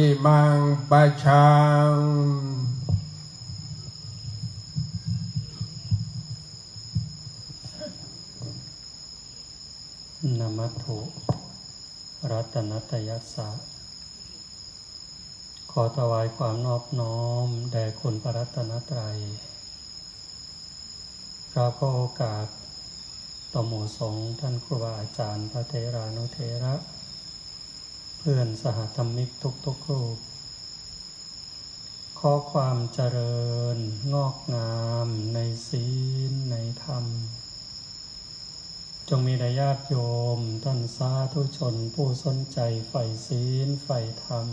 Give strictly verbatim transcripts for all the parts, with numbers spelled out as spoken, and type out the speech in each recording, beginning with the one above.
ปิมังปะชังนามัตถุรัตนัตยัสสะขอถวายความนอบน้อมแด่คุณพระรัตนตรัยพระผู้โอกาสต่อหมู่สงฆ์ท่านครูบาอาจารย์พระเถรานุเถระเพื่อนสหธรรมิกทุกทุกรูปขอความเจริญงอกงามในศีลในธรรมจงมีแด่ญาติโยมท่านสาธุชนผู้สนใจใฝ่ศีลใฝ่ธรรม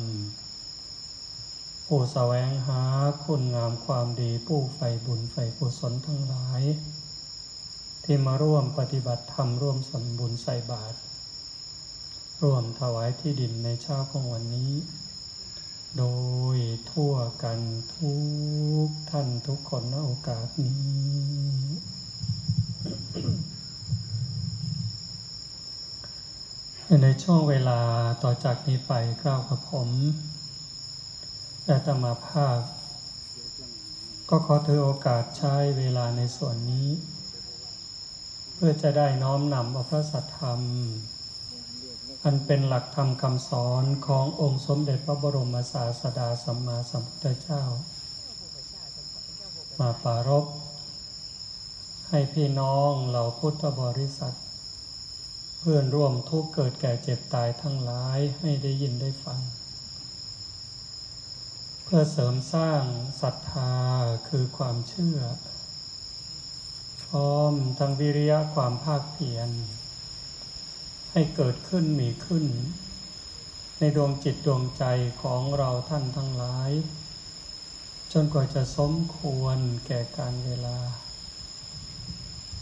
ผู้แสวงหาคุณงามความดีผู้ใฝ่บุญใฝ่กุศลทั้งหลายที่มาร่วมปฏิบัติธรรมร่วมสำบุญใส่บาตรร่วมถวายที่ดินในเช้าของวันนี้โดยทั่วกันทุกท่านทุกคนณโอกาสนี้ ในช่วงเวลาต่อจากนี้ไปกล่าวกับผมอาตมาภาพก็ขอถือโอกาสใช้เวลาในส่วนนี้เพื่อจะได้น้อมนำเอาพระสัทธรรมอันเป็นหลักธรรมคำสอนขององค์สมเด็จพระบรมศาสดาสัมมาสัมพุทธเจ้ามาปรารภให้พี่น้องเหล่าพุทธบริษัทเพื่อนร่วมทุกข์เกิดแก่เจ็บตายทั้งหลายให้ได้ยินได้ฟังเพื่อเสริมสร้างศรัทธาคือความเชื่อพร้อมทั้งวิริยะความภาคเพียรให้เกิดขึ้นมีขึ้นในดวงจิตดวงใจของเราท่านทั้งหลายจนกว่าจะสมควรแก่การเวลา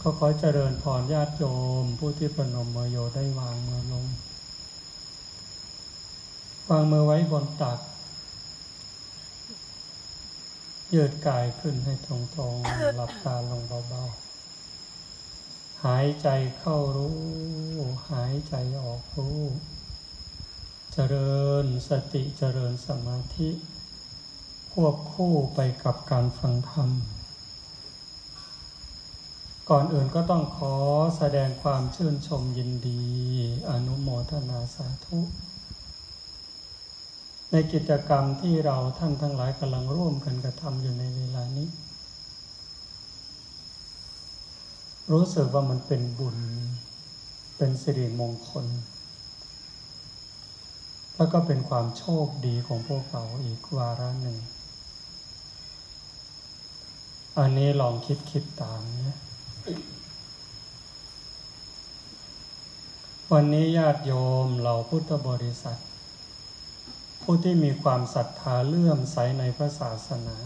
ก็ขอเจริญพรญาติโยมผู้ที่ประนมมือโยได้วางมือลงวางมือไว้บนตักยืดกายขึ้นให้ตรงๆหลับตาลงเบาๆหายใจเข้ารู้หายใจออกรู้เจริญสติเจริญสมาธิควบคู่ไปกับการฟังธรรมก่อนอื่นก็ต้องขอแสดงความชื่นชมยินดีอนุโมทนาสาธุในกิจกรรมที่เราท่านทั้งหลายกำลังร่วมกันกระทำอยู่ในเวลานี้รู้สึกว่ามันเป็นบุญเป็นสิริมงคลแล้วก็เป็นความโชคดีของพวกเราอีกวาระหนึ่งอันนี้ลองคิดคิดตามนะวันนี้ญาติโยมเราพุทธบริษัทผู้ที่มีความศรัทธาเลื่อมใสในพระศาสนา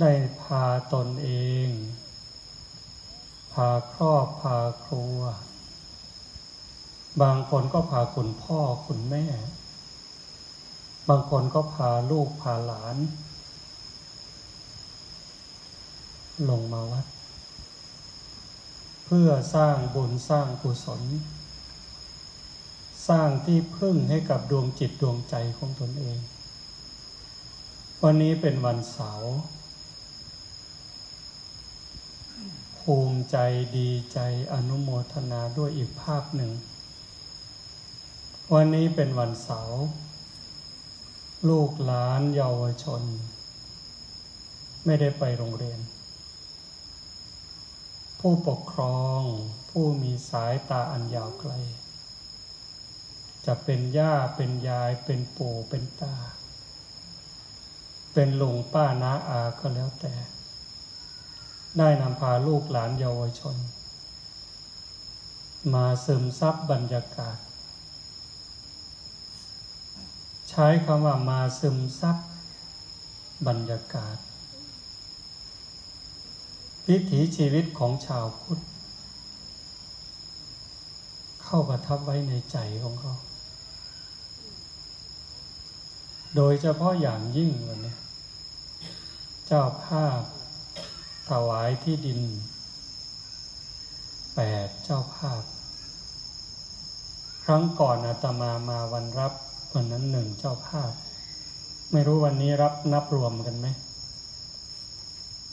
ได้พาตนเองพาครอบพาครัวบางคนก็พาคุณพ่อคุณแม่บางคนก็พาลูกพาหลานลงมาวัดเพื่อสร้างบุญสร้างกุศลสร้างที่พึ่งให้กับดวงจิตดวงใจของตนเองวันนี้เป็นวันเสาร์ภูมิใจดีใจอนุโมทนาด้วยอีกภาพหนึ่งวันนี้เป็นวันเสาร์ลูกหลานเยาวชนไม่ได้ไปโรงเรียนผู้ปกครองผู้มีสายตาอันยาวไกลจะเป็นย่าเป็นยายเป็นปู่เป็นตาเป็นลุงป้าน้าอาก็แล้วแต่ได้นำพาลูกหลานเยาวชนมาซึมซับบรรยากาศใช้คำว่ามาซึมซับบรรยากาศวิถีชีวิตของชาวพุทธเข้าประทับไว้ในใจของเขาโดยเฉพาะอย่างยิ่งวันนี้เจ้าภาพถวายที่ดินแปดเจ้าภาพครั้งก่อนอาตมามาวันรับ วันนั้นหนึ่งเจ้าภาพไม่รู้วันนี้รับนับรวมกันไหม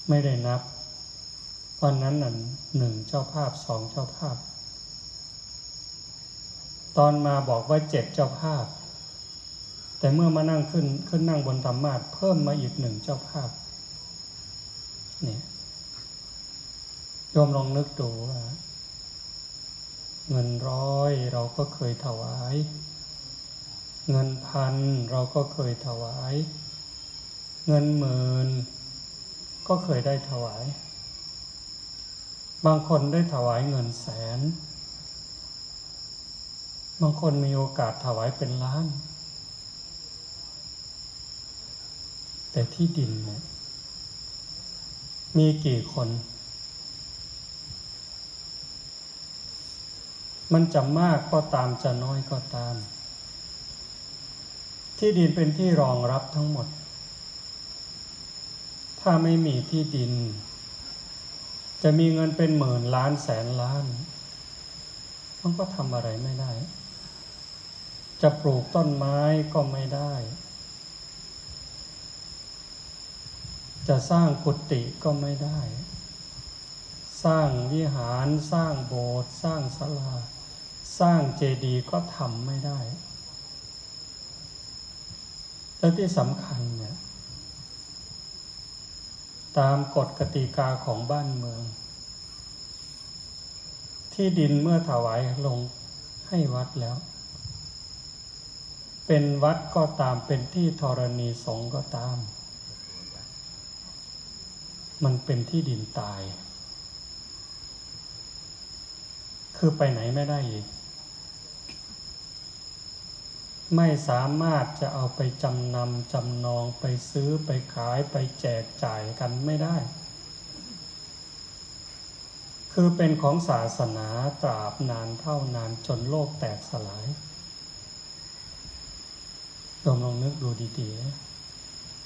ไม่ได้นับวันนั้นน่ะหนึ่งเจ้าภาพสองเจ้าภาพตอนมาบอกว่าเจ็ดเจ้าภาพแต่เมื่อมานั่งขึ้นขึ้นนั่งบนธรรมาสน์เพิ่มมาอีกหนึ่งเจ้าภาพเนี่ยโยมลองนึกดูว่าเงินร้อยเราก็เคยถวายเงินพันเราก็เคยถวายเงินหมื่นก็เคยได้ถวายบางคนได้ถวายเงินแสนบางคนมีโอกาสถวายเป็นล้านแต่ที่ดินเนี่ยมีกี่คนมันจะมากก็ตามจะน้อยก็ตามที่ดินเป็นที่รองรับทั้งหมดถ้าไม่มีที่ดินจะมีเงินเป็นหมื่นล้านแสนล้านมันก็ทำอะไรไม่ได้จะปลูกต้นไม้ก็ไม่ได้จะสร้างกุฏิก็ไม่ได้สร้างวิหารสร้างโบสถ์สร้างศาลาสร้างเจดีย์ก็ทำไม่ได้และที่สำคัญเนี่ยตามกฎกติกาของบ้านเมืองที่ดินเมื่อถวายลงให้วัดแล้วเป็นวัดก็ตามเป็นที่ธรณีสงฆ์ก็ตามมันเป็นที่ดินตายคือไปไหนไม่ได้อีกไม่สามารถจะเอาไปจำนำจำนองไปซื้อไปขายไปแจกจ่ายกันไม่ได้คือเป็นของศาสนาตราบนานเท่านานจนโลกแตกสลายลองลองนึกดูดี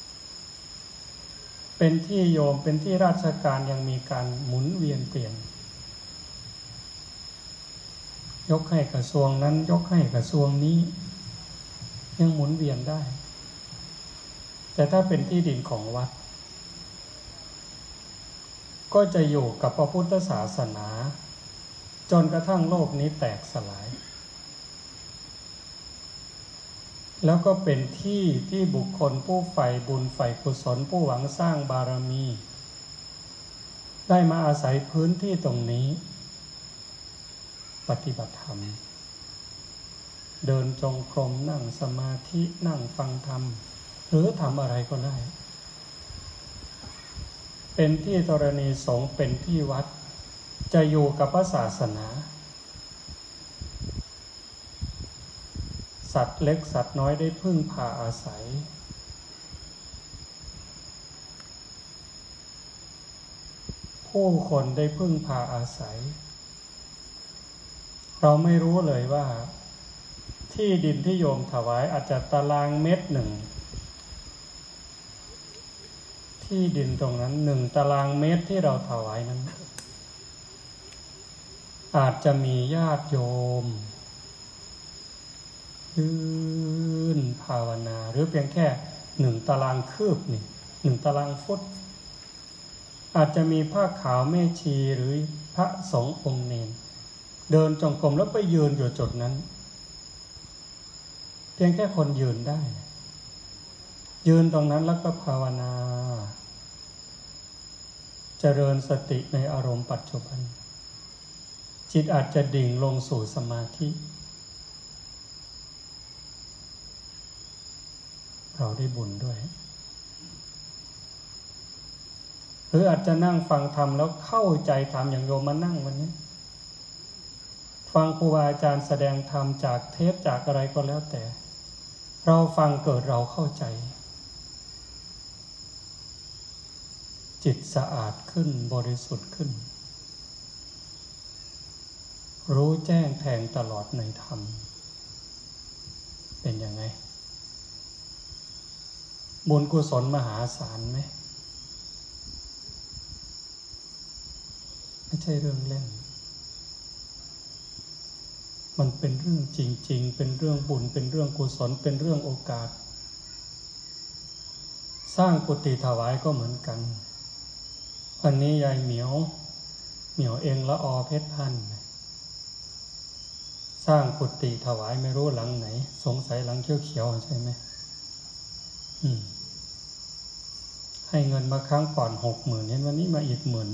ๆเป็นที่โยมเป็นที่ราชการยังมีการหมุนเวียนเปลี่ยนยกให้กระทรวงนั้นยกให้กระทรวงนี้ยังหมุนเวียนได้แต่ถ้าเป็นที่ดินของวัดก็จะอยู่กับพระพุทธศาสนาจนกระทั่งโลกนี้แตกสลายแล้วก็เป็นที่ที่บุคคลผู้ใฝ่บุญใฝ่กุศลผู้หวังสร้างบารมีได้มาอาศัยพื้นที่ตรงนี้ปฏิบัติธรรมเดินจงกรมนั่งสมาธินั่งฟังธรรมหรือทำอะไรก็ได้เป็นที่ธรณีสงฆ์เป็นที่วัดจะอยู่กับพระศาสนาสัตว์เล็กสัตว์น้อยได้พึ่งพาอาศัยผู้คนได้พึ่งพาอาศัยเราไม่รู้เลยว่าที่ดินที่โยมถวายอาจจะตารางเมตรหนึ่งที่ดินตรงนั้นหนึ่งตารางเมตรที่เราถวายนั้นอาจจะมีญาติโยมยืนภาวนาหรือเพียงแค่หนึ่งตารางคืบนี่หนึ่งตารางฟุตอาจจะมีผ้าขาวแม่ชีหรือพระสงฆ์องค์เนรเดินจงกรมแล้วไปยืนอยู่จุดนั้นเพียงแค่คนยืนได้ยืนตรงนั้นแล้วก็ภาวนาเจริญสติในอารมณ์ปัจจุบันจิตอาจจะดิ่งลงสู่สมาธิเราได้บุญด้วยหรืออาจจะนั่งฟังธรรมแล้วเข้าใจธรรมอย่างโยมมานั่งวันนี้ฟังครูบาอาจารย์แสดงธรรมจากเทปจากอะไรก็แล้วแต่เราฟังเกิดเราเข้าใจจิตสะอาดขึ้นบริสุทธิ์ขึ้นรู้แจ้งแทงตลอดในธรรมเป็นยังไงบุญกุศลมหาศาลไหมไม่ใช่เรื่องเล่น มันเป็นเรื่องจริงๆเป็นเรื่องบุญเป็นเรื่องกุศลเป็นเรื่องโอกาสสร้างกุฏิถวายก็เหมือนกันวันนี้ยายเหมียวเหมียวเองละออเพชรพันธุ์สร้างกุฏิถวายไม่รู้หลังไหนสงสัยหลังเขียวๆใช่ไหมอืมให้เงินมาครั้งก่อนหกหมื่นเห็นวันนี้มาอีกหมื่น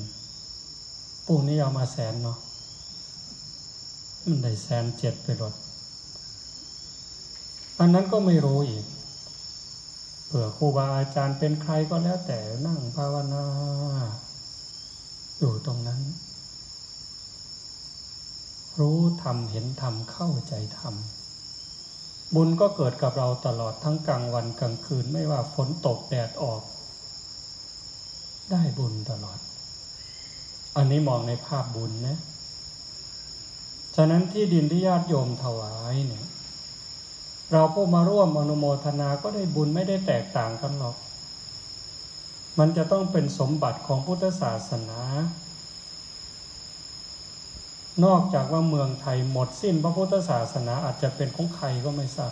ปุ่งนี้เอามาแสนเนาะมันได้แสนเจ็ดไปรถอันนั้นก็ไม่รู้อีกเผื่อครูบาอาจารย์เป็นใครก็แล้วแต่นั่งภาวนาอยู่ตรงนั้นรู้ธรรมเห็นธรรมเข้าใจธรรมบุญก็เกิดกับเราตลอดทั้งกลางวันกลางคืนไม่ว่าฝนตกแดดออกได้บุญตลอดอันนี้มองในภาพบุญนะฉะนั้นที่ดินที่ญาติโยมถวายเนี่ยเราผู้มาร่วมอนุโมทนาก็ได้บุญไม่ได้แตกต่างกันหรอกมันจะต้องเป็นสมบัติของพุทธศาสนานอกจากว่าเมืองไทยหมดสิ้นพระพุทธศาสนาอาจจะเป็นของใครก็ไม่ทราบ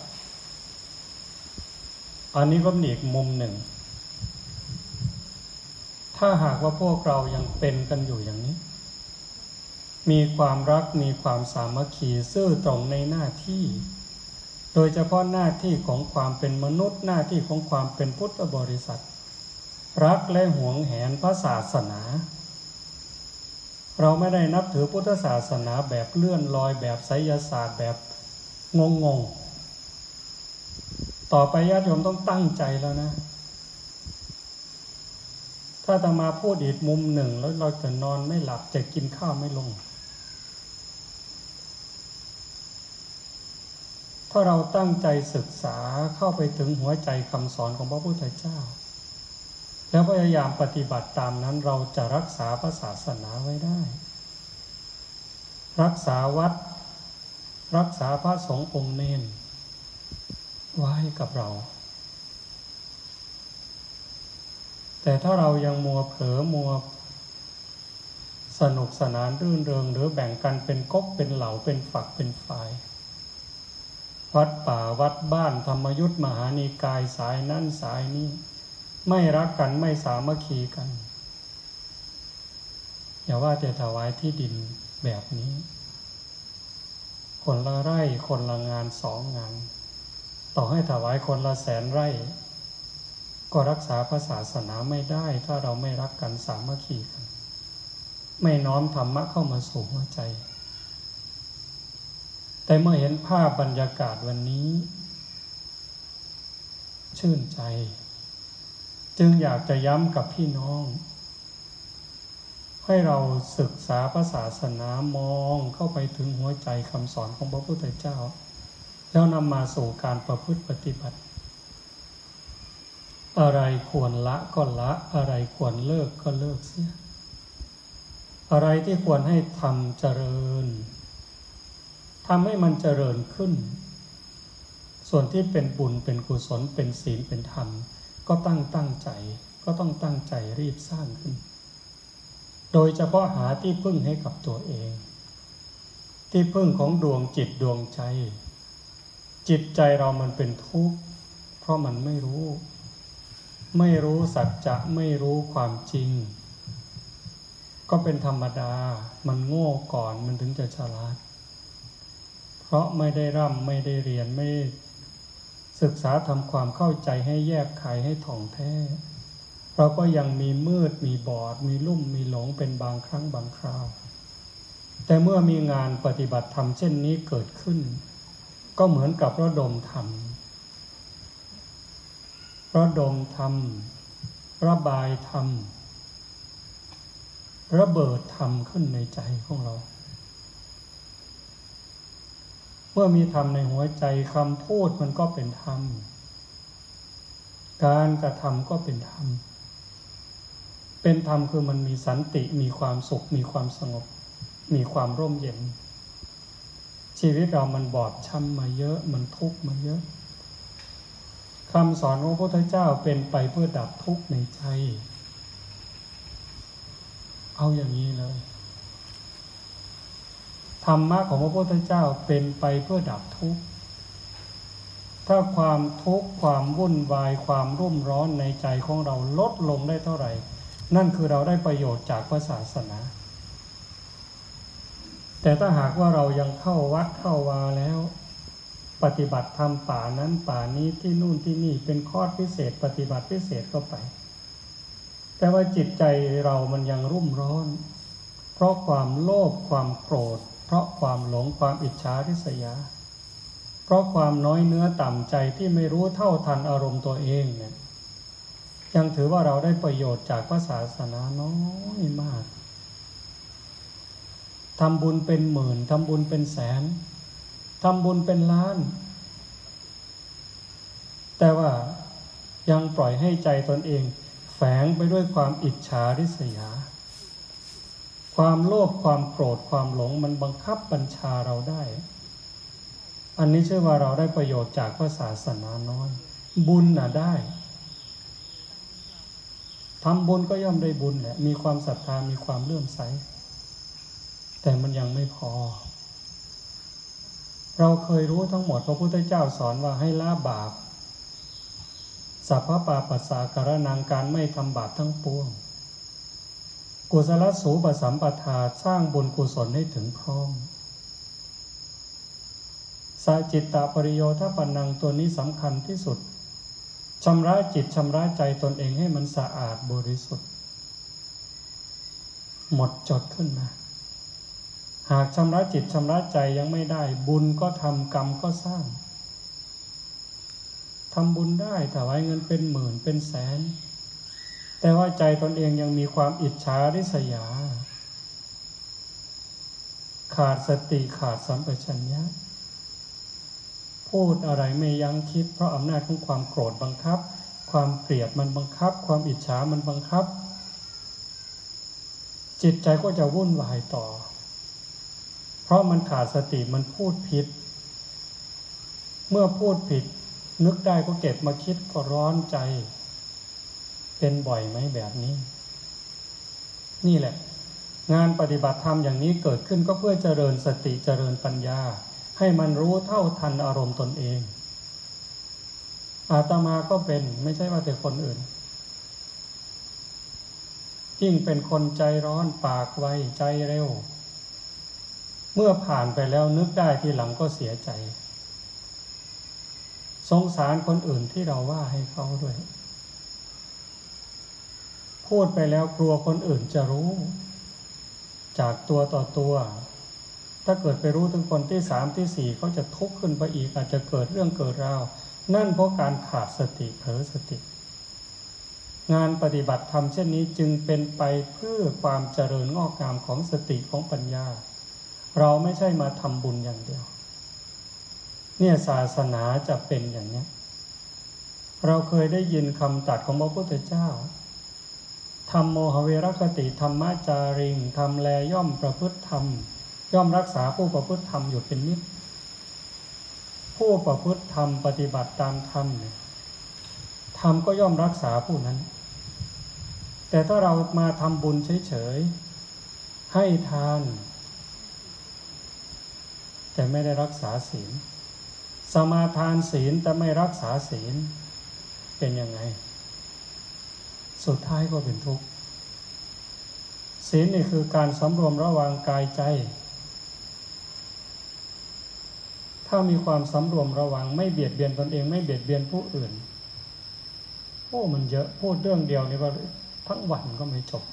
อันนี้ก็เป็นอีกมุมหนึ่งถ้าหากว่าพวกเรายังเป็นกันอยู่อย่างนี้มีความรักมีความสามัคคีซื่อตรงในหน้าที่โดยเฉพาะหน้าที่ของความเป็นมนุษย์หน้าที่ของความเป็นพุทธบริษัทรักและหวงแหนพระศาสนาเราไม่ได้นับถือพุทธศาสนาแบบเลื่อนลอยแบบไสยศาสตร์แบบงงงต่อไปญาติโยมต้องตั้งใจแล้วนะถ้าจะมาพูดอีกมุมหนึ่งแล้วเราจะนอนไม่หลับจะกินข้าวไม่ลงถ้าเราตั้งใจศึกษาเข้าไปถึงหัวใจคำสอนของพระพุทธเจ้าแล้วพยายามปฏิบัติตามนั้นเราจะรักษาพระศาสนาไว้ได้รักษาวัดรักษาพระสงฆ์องค์เน้นไว้กับเราแต่ถ้าเรายังมัวเผลอมัวสนุกสนานรื่นเริงหรือแบ่งกันเป็นก๊กเป็นเหล่าเป็นฝักเป็นฝ่ายวัดป่าวัดบ้านธรรมยุทธมหานิกายสายนั้นสายนี้ไม่รักกันไม่สามัคคีกันอย่าว่าแต่ถวายที่ดินแบบนี้คนละไร่คนละงานสองงานต่อให้ถวายคนละแสนไร่ก็รักษาพระศาสนาไม่ได้ถ้าเราไม่รักกันสามัคคีกันไม่น้อมธรรมะเข้ามาสู่หัวใจแต่เมื่อเห็นภาพบรรยากาศวันนี้ชื่นใจจึงอยากจะย้ำกับพี่น้องให้เราศึกษาพระศาสนามองเข้าไปถึงหัวใจคำสอนของพระพุทธเจ้าแล้วนำมาสู่การประพฤติปฏิบัติอะไรควรละก็ละอะไรควรเลิกก็เลิกเสียอะไรที่ควรให้ทำเจริญทำให้มันเจริญขึ้นส่วนที่เป็นบุญเป็นกุศลเป็นศีลเป็นธรรมก็ตั้งตั้งใจก็ต้องตั้งใจรีบสร้างขึ้นโดยเฉพาะหาที่พึ่งให้กับตัวเองที่พึ่งของดวงจิตดวงใจจิตใจเรามันเป็นทุกข์เพราะมันไม่รู้ไม่รู้สัจจะไม่รู้ความจริงก็เป็นธรรมดามันโง่ก่อนมันถึงจะฉลาดเพราะไม่ได้ร่ำไม่ได้เรียนไม่ได้ศึกษาทำความเข้าใจให้แยกคายให้ถ่องแท้เราก็ยังมีมืดมีบอดมีลุ่มมีหลงเป็นบางครั้งบางคราวแต่เมื่อมีงานปฏิบัติธรรมเช่นนี้เกิดขึ้นก็เหมือนกับระดมธรรมระดมธรรมระบายธรรมระเบิดธรรมขึ้นในใจของเราเมื่อมีธรรมในหัวใจคำพูดมันก็เป็นธรรมการกระทำก็เป็นธรรมเป็นธรรมคือมันมีสันติมีความสุขมีความสงบมีความร่มเย็นชีวิตเรามันบอบช้ำมาเยอะมันทุกข์มาเยอะคำสอนของพระพุทธเจ้าเป็นไปเพื่อดับทุกข์ในใจเอาอย่างนี้เลย ธรรมะของพระพุทธเจ้าเป็นไปเพื่อดับทุกข์ถ้าความทุกข์ความวุ่นวายความรุ่มร้อนในใจของเราลดลงได้เท่าไหร่นั่นคือเราได้ประโยชน์จากพระศาสนาแต่ถ้าหากว่าเรายังเข้าวัดเข้าวาแล้วปฏิบัติธรรมป่านั้นป่านี้ที่นู่นที่นี่เป็นคอร์สพิเศษปฏิบัติพิเศษก็ไปแต่ว่าจิตใจเรามันยังรุ่มร้อนเพราะความโลภความโกรธเพราะความหลงความอิจฉาริษยาเพราะความน้อยเนื้อต่ำใจที่ไม่รู้เท่าทันอารมณ์ตัวเองเนี่ยยังถือว่าเราได้ประโยชน์จากพระศาสนาน้อยมากทำบุญเป็นหมื่นทำบุญเป็นแสนทำบุญเป็นล้านแต่ว่ายังปล่อยให้ใจตนเองแฝงไปด้วยความอิจฉาริษยาความโลภความโกรธความหลงมันบังคับบัญชาเราได้อันนี้ชื่อว่าเราได้ประโยชน์จากพระศาสนาน้อยบุญน่ะได้ทำบุญก็ย่อมได้บุญแหละมีความศรัทธามีความเลื่อมใสแต่มันยังไม่พอเราเคยรู้ทั้งหมดพระพุทธเจ้าสอนว่าให้ละบาปสัพพปาปัสสะการะนังการไม่ทำบาปทั้งปวงกุศลสูปสัมปทาสร้างบุญกุศลให้ถึงพร้อมสาจิตตปริโยทปนังตัวนี้สำคัญที่สุดชำระจิตชำระใจตนเองให้มันสะอาดบริสุทธิ์หมดจดขึ้นมาหากชำระจิตชำระใจยังไม่ได้บุญก็ทำกรรมก็สร้างทำบุญได้ถวายเงินเป็นหมื่นเป็นแสนแต่ว่าใจตนเองยังมีความอิจฉาริษยาขาดสติขาดสัมปชัญญะพูดอะไรไม่ยั้งคิดเพราะอำนาจของความโกรธบังคับความเกลียดมันบังคับความอิจฉามันบังคับจิตใจก็จะวุ่นวายต่อเพราะมันขาดสติมันพูดผิดเมื่อพูดผิดนึกได้ก็เก็บมาคิดก็ร้อนใจเป็นบ่อยไหมแบบนี้นี่แหละงานปฏิบัติธรรมอย่างนี้เกิดขึ้นก็เพื่อเจริญสติเจริญปัญญาให้มันรู้เท่าทันอารมณ์ตนเองอาตมาก็เป็นไม่ใช่ว่าแต่คนอื่นยิ่งเป็นคนใจร้อนปากไวใจเร็วเมื่อผ่านไปแล้วนึกได้ทีหลังก็เสียใจสงสารคนอื่นที่เราว่าให้เขาด้วยพูดไปแล้วกลัวคนอื่นจะรู้จากตัวต่อตัวถ้าเกิดไปรู้ถึงคนที่สามที่สี่เขาจะทุกข์ขึ้นไปอีกอาจจะเกิดเรื่องเกิดราวนั่นเพราะการขาดสติเผลอสติงานปฏิบัติธรรมเช่นนี้จึงเป็นไปเพื่อความเจริญงอกงามของสติของปัญญาเราไม่ใช่มาทำบุญอย่างเดียวเนี่ยศาสนาจะเป็นอย่างนี้เราเคยได้ยินคำตรัสของพระพุทธเจ้าธรรมโมหเวรคติธรรมจาริงธรรมแลย่อมประพฤติธรรมย่อมรักษาผู้ประพฤติธรรมอยู่เป็นนิจผู้ประพฤติธรรมปฏิบัติตามธรรมเนี่ยธรรมก็ย่อมรักษาผู้นั้นแต่ถ้าเรามาทำบุญเฉยๆให้ทานแต่ไม่ได้รักษาศีลสมาทานศีลแต่ไม่รักษาศีลเป็นยังไงสุดท้ายก็เป็นทุกข์ศีลนี่คือการสำรวมระวังกายใจถ้ามีความสำรวมระวังไม่เบียดเบียนตนเองไม่เบียดเบียนผู้อื่นโอ้มันเยอะพูดเรื่องเดียวนี่ก็ทั้งวันก็ไม่จบ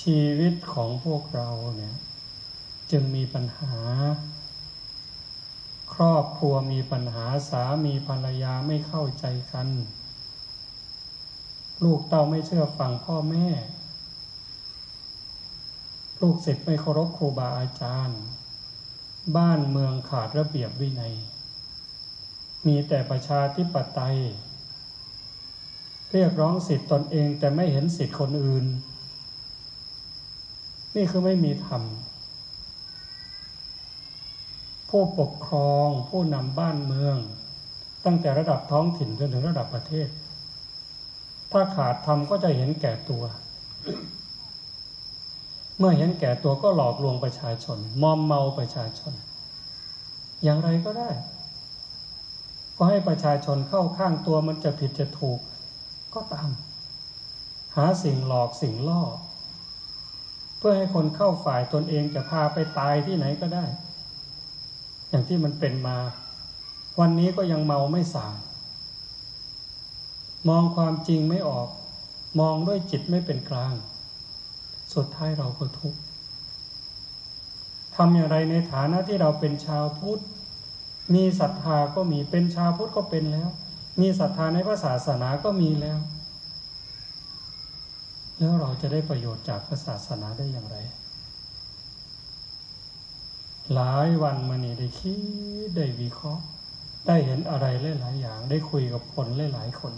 ชีวิตของพวกเราเนี่ยจึงมีปัญหาครอบครัวมีปัญหาสามีภรรยาไม่เข้าใจกันลูกเต้าไม่เชื่อฟังพ่อแม่ลูกศิษย์ไม่เคารพครูบาอาจารย์บ้านเมืองขาดระเบียบวินัยมีแต่ประชาธิปไตยเรียกร้องสิทธิตนเองแต่ไม่เห็นสิทธิคนอื่นนี่คือไม่มีธรรมผู้ปกครองผู้นำบ้านเมืองตั้งแต่ระดับท้องถิ่นจนถึงระดับประเทศถ้าขาดธรรมก็จะเห็นแก่ตัว เมื่อเห็นแก่ตัวก็หลอกลวงประชาชนมอมเมาประชาชนอย่างไรก็ได้ก็ให้ประชาชนเข้าข้างตัวมันจะผิดจะถูกก็ตามหาสิ่งหลอกสิ่งล่อเพื่อให้คนเข้าฝ่ายตนเองจะพาไปตายที่ไหนก็ได้อย่างที่มันเป็นมาวันนี้ก็ยังเมาไม่ส่างมองความจริงไม่ออกมองด้วยจิตไม่เป็นกลางสุดท้ายเราก็ทุกข์ทำอย่างไรในฐานะที่เราเป็นชาวพุทธมีศรัทธาก็มีเป็นชาวพุทธก็เป็นแล้วมีศรัทธาในพระศาสนาก็มีแล้วแล้วเราจะได้ประโยชน์จากพระศาสนาได้อย่างไรหลายวันมานี้ได้คิดได้วิเคราะห์ได้เห็นอะไรหลายๆอย่างได้คุยกับคนหลายๆคน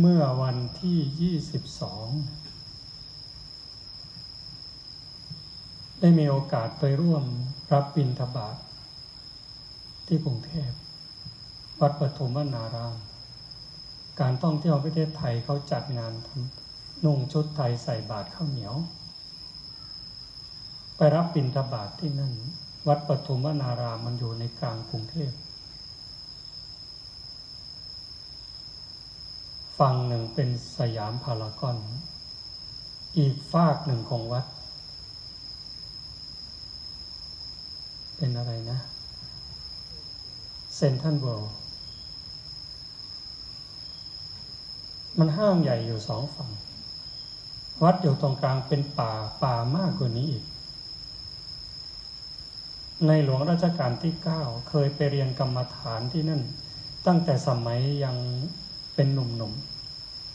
เมื่อวันที่ยี่สิบสองได้มีโอกาสไปร่วมรับบิณฑบาตที่กรุงเทพวัดปฐุมนารามการท่องเที่ยวประเทศไทยเขาจัดงานทำนุ่งชุดไทยใส่บาตรข้าวเหนียวไปรับบิณฑบาตที่นั่นวัดปฐุมนารามมันอยู่ในกลางกรุงเทพฝั่งหนึ่งเป็นสยามพารากอนอีกฝากหนึ่งของวัดเป็นอะไรนะเซ็นทรัลเวิลด์มันห้างใหญ่อยู่สองฝั่งวัดอยู่ตรงกลางเป็นป่าป่ามากกว่านี้อีกในหลวงรัชกาลที่เก้าเคยไปเรียนกรรมฐานที่นั่นตั้งแต่สมัยยังเป็นหนุ่ม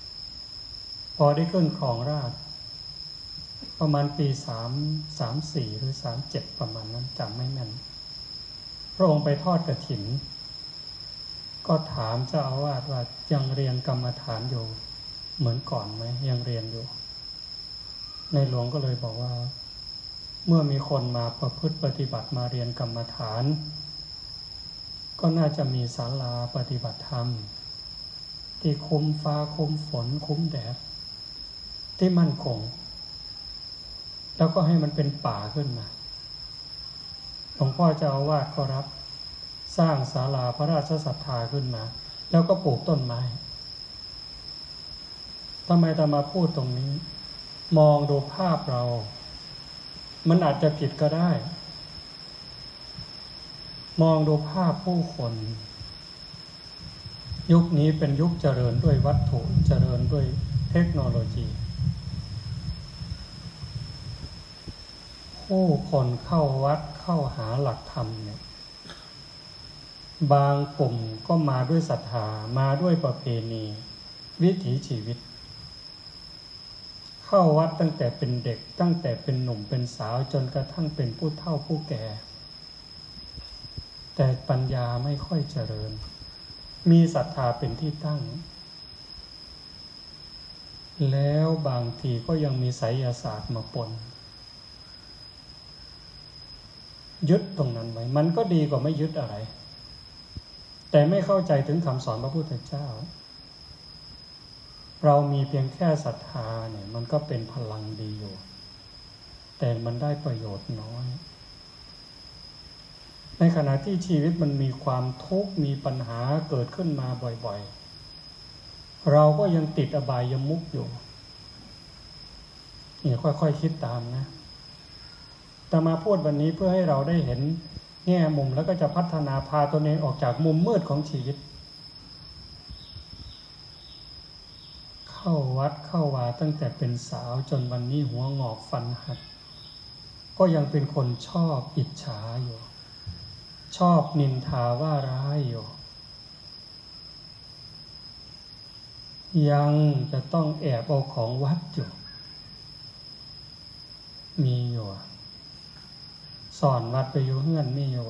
ๆพอได้ขึ้นครองราชประมาณปีสามสิบสี่หรือสามสิบเจ็ดประมาณนั้นจำไม่แม่นพระองค์ไปทอดกฐินก็ถามเจ้าอาวาสว่ายังเรียนกรรมฐานอยู่เหมือนก่อนไหมยังเรียนอยู่ในหลวงก็เลยบอกว่าเมื่อมีคนมาประพฤติปฏิบัติมาเรียนกรรมฐานก็น่าจะมีศาลาปฏิบัติธรรมที่คุ้มฟ้าคุ้มฝนคุ้มแดดที่มั่นคงแล้วก็ให้มันเป็นป่าขึ้นมาหลวงพ่อเจ้าอาวาสก็รับสร้างศาลาพระราชศรัทธาขึ้นมาแล้วก็ปลูกต้นไม้ทำไมจะมาพูดตรงนี้มองดูภาพเรามันอาจจะผิดก็ได้มองดูภาพผู้คนยุคนี้เป็นยุคเจริญด้วยวัตถุเจริญด้วยเทคโนโลยีผู้คนเข้าวัดเข้าหาหลักธรรมเนี่ยบางกลุ่มก็มาด้วยศรัทธามาด้วยประเพณีวิถีชีวิตเข้าวัดตั้งแต่เป็นเด็กตั้งแต่เป็นหนุ่มเป็นสาวจนกระทั่งเป็นผู้เฒ่าผู้แก่แต่ปัญญาไม่ค่อยเจริญมีศรัทธาเป็นที่ตั้งแล้วบางทีก็ยังมีไสยศาสตร์มาปนยึดตรงนั้นไว้มันก็ดีกว่าไม่ยึดอะไรแต่ไม่เข้าใจถึงคำสอนพระพุทธเจ้าเรามีเพียงแค่ศรัทธาเนี่ยมันก็เป็นพลังดีอยู่แต่มันได้ประโยชน์น้อยในขณะที่ชีวิตมันมีความทุกข์มีปัญหาเกิดขึ้นมาบ่อยๆเราก็ยังติดอบายมุขอยู่เนี่ยค่อยๆ ค, คิดตามนะแต่มาพูดวันนี้เพื่อให้เราได้เห็นแง่มุมแล้วก็จะพัฒนาพาตัวเองออกจากมุมมืดของชีวิตเข้าวัดเข้าวาตั้งแต่เป็นสาวจนวันนี้หัวงอกฟันหักก็ยังเป็นคนชอบอิจฉาอยู่ชอบนินทาว่าร้ายอยู่ยังจะต้องแอบเอาของวัดอยู่มีอยู่สอนวัดไปอยู่เฮือนมีอยู่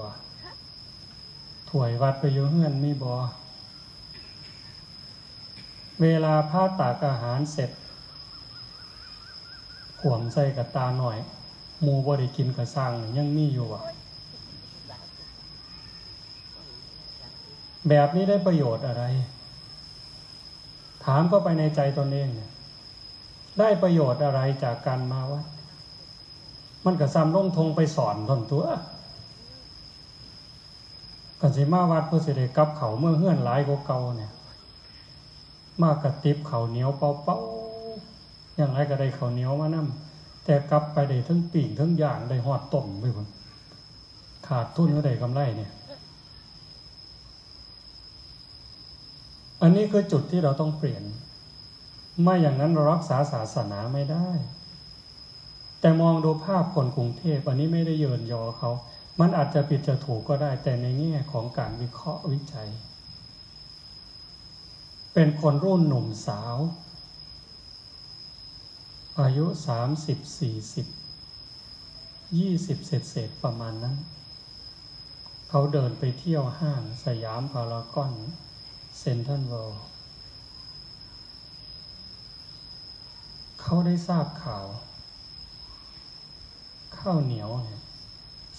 ถวยวัดไปอยู่เฮือนมีบ่เวลาผ้าตากอาหารเสร็จขวมใส่กับตาหน่อยหมูบ่ได้กินกับสร้างยังมีอยู่แบบนี้ได้ประโยชน์อะไรถามเข้าไปในใจตนเองเนี่ย ได้ประโยชน์อะไรจากการมาวัดมันก็ซ้ำลงทงไปสอนทนตัวกันสิมาวัดเพื่อเสด็จกับเขาเมื่อเฮื่อนหลายกว่าเก่าเนี่ยมากระติบเขาเหนียวเป่าเป่าอย่างไรก็ได้เขาเหนียวมานั่มแต่กลับไปได้ทั้งปีกทั้งอย่างได้หอดต้มไปหมดขาดทุนก็ได้กำไรเนี่ยอันนี้คือจุดที่เราต้องเปลี่ยนไม่อย่างนั้นเรารักษาศาสนาไม่ได้แต่มองดูภาพคนกรุงเทพอันนี้ไม่ได้เยินยอเขามันอาจจะผิดจะถูกก็ได้แต่ในแง่ของการวิเคราะห์วิจัยเป็นคนรุ่นหนุ่มสาวอายุสามสิบสี่สิบยี่สิบเศษเศษประมาณนั้นเขาเดินไปเที่ยวห้างสยามพารากอนเซ็นทรัลเวิลด์เขาได้ทราบข่าวข้าวเหนียวเนี่ย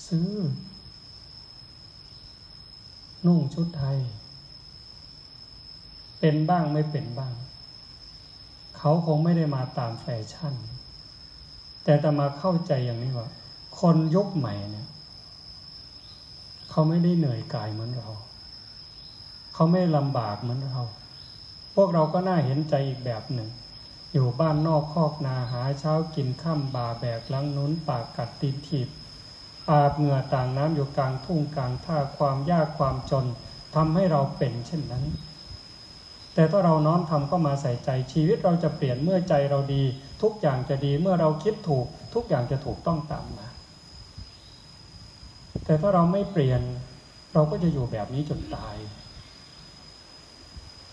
ซื้อนุ่งชุดไทยเป็นบ้างไม่เป็นบ้างเขาคงไม่ได้มาตามแฟชั่นแต่แต่มาเข้าใจอย่างนี้ว่าคนยุคใหม่เนี่ยเขาไม่ได้เหนื่อยกายเหมือนเราเขาไม่ลำบากเหมือนเราพวกเราก็น่าเห็นใจอีกแบบหนึ่งอยู่บ้านนอกคอกนาหาเช้ากินข้ามบ่าแบกลังนุ้นปากกัดตีนถีบอาบเหงื่อต่างน้ำอยู่กลางทุ่งกลางท่าความยากความจนทำให้เราเป็นเช่นนั้นแต่ถ้าเราน้อมทำเข้ามาใส่ใจชีวิตเราจะเปลี่ยนเมื่อใจเราดีทุกอย่างจะดีเมื่อเราคิดถูกทุกอย่างจะถูกต้องตามมาแต่ถ้าเราไม่เปลี่ยนเราก็จะอยู่แบบนี้จนตาย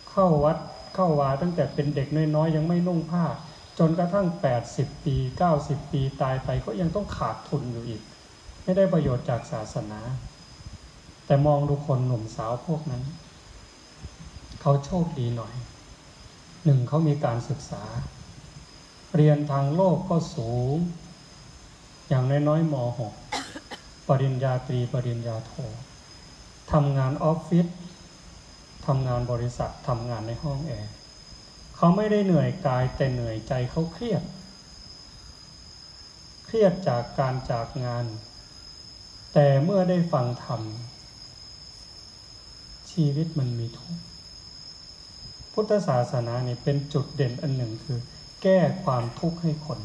เข้าวัดเข้าวาตั้งแต่เป็นเด็กน้อยๆยังไม่นุ่งผ้าจนกระทั่งแปดสิบปีเก้าสิบปีตายไปก็ยังต้องขาดทุนอยู่อีกไม่ได้ประโยชน์จากศาสนาแต่มองดูคนหนุ่มสาวพวกนั้นเขาโชคดีหน่อยหนึ่งเขามีการศึกษาเรียนทางโลกก็สูงอย่างน้อยๆม.หก ปริญญาตรีปริญญาโททำงานออฟฟิศทำงานบริษัททำงานในห้องแอร์เขาไม่ได้เหนื่อยกายแต่เหนื่อยใจเขาเครียดเครียดจากการจากงานแต่เมื่อได้ฟังธรรมชีวิตมันมีทุกข์พุทธศาสนาเนี่ยเป็นจุดเด่นอันหนึ่งคือแก้ความทุกข์ให้คน